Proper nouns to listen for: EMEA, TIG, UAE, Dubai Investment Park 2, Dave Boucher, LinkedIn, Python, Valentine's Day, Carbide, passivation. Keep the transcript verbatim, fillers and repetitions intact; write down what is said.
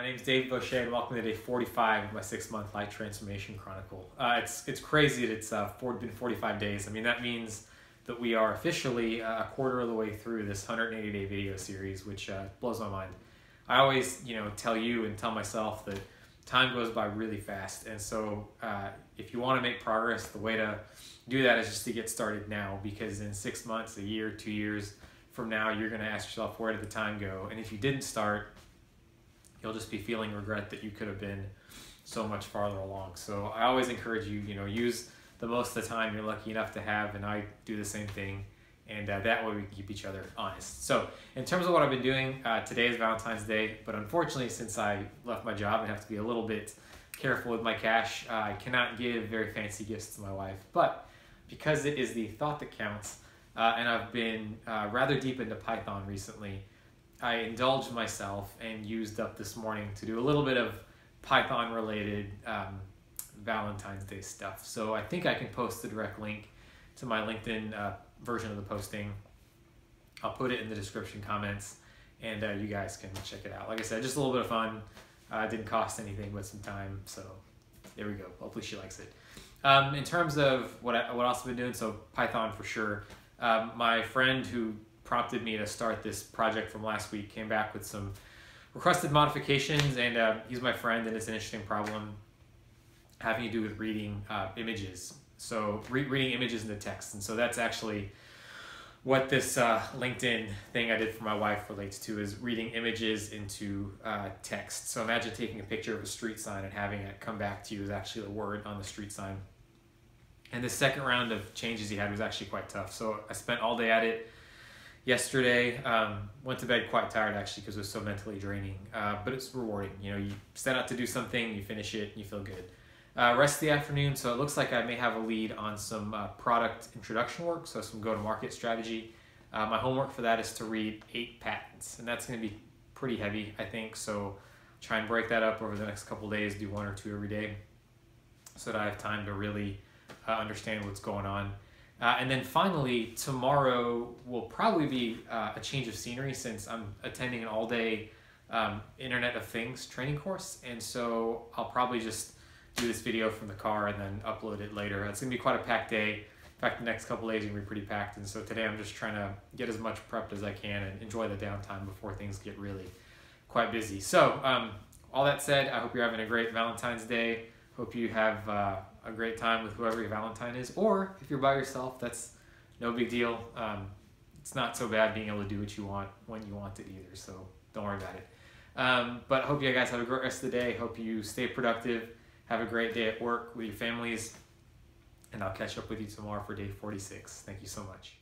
My name is Dave Boucher, and welcome to day forty-five of my six-month Life Transformation Chronicle. Uh, it's it's crazy that it's uh, been forty-five days. I mean, that means that we are officially uh, a quarter of the way through this one hundred eighty day video series, which uh, blows my mind. I always, you know, tell you and tell myself that time goes by really fast, and so uh, if you want to make progress, the way to do that is just to get started now, because in six months, a year, two years from now, you're going to ask yourself, where did the time go? And if you didn't start, you'll just be feeling regret that you could have been so much farther along. So I always encourage you, you know, use the most of the time you're lucky enough to have, and I do the same thing, and uh, that way we can keep each other honest. So in terms of what I've been doing, uh, today is Valentine's Day, but unfortunately, since I left my job and have to be a little bit careful with my cash, uh, I cannot give very fancy gifts to my wife, but because it is the thought that counts, uh, and I've been uh, rather deep into Python recently, I indulged myself and used up this morning to do a little bit of Python-related um, Valentine's Day stuff. So I think I can post the direct link to my LinkedIn uh, version of the posting. I'll put it in the description comments, and uh, you guys can check it out. Like I said, just a little bit of fun. Uh, it didn't cost anything but some time, so there we go. Hopefully she likes it. Um, in terms of what, I, what else I've been doing, so Python for sure. Um, my friend who prompted me to start this project from last week came back with some requested modifications, and uh, he's my friend, and it's an interesting problem having to do with reading uh, images. So re reading images into text, and so that's actually what this uh, LinkedIn thing I did for my wife relates to, is reading images into uh, text. So imagine taking a picture of a street sign and having it come back to you as actually the word on the street sign. And the second round of changes he had was actually quite tough. So I spent all day at it yesterday, um, went to bed quite tired actually because it was so mentally draining, uh, but it's rewarding. You know, you set out to do something, you finish it, and you feel good. Uh, rest of the afternoon, so it looks like I may have a lead on some uh, product introduction work, so some go-to-market strategy. Uh, my homework for that is to read eight patents, and that's going to be pretty heavy, I think, so try and break that up over the next couple days, do one or two every day, so that I have time to really uh, understand what's going on. Uh, and then finally, tomorrow will probably be uh, a change of scenery, since I'm attending an all-day um, Internet of Things training course. And so I'll probably just do this video from the car and then upload it later. It's going to be quite a packed day. In fact, the next couple days are going to be pretty packed. And so today I'm just trying to get as much prepped as I can and enjoy the downtime before things get really quite busy. So um, all that said, I hope you're having a great Valentine's Day. Hope you have uh, a great time with whoever your Valentine is, or if you're by yourself, that's no big deal. Um, it's not so bad being able to do what you want when you want it either, so don't worry about it. Um, but hope you guys have a great rest of the day. Hope you stay productive. Have a great day at work with your families, and I'll catch up with you tomorrow for day forty-six. Thank you so much.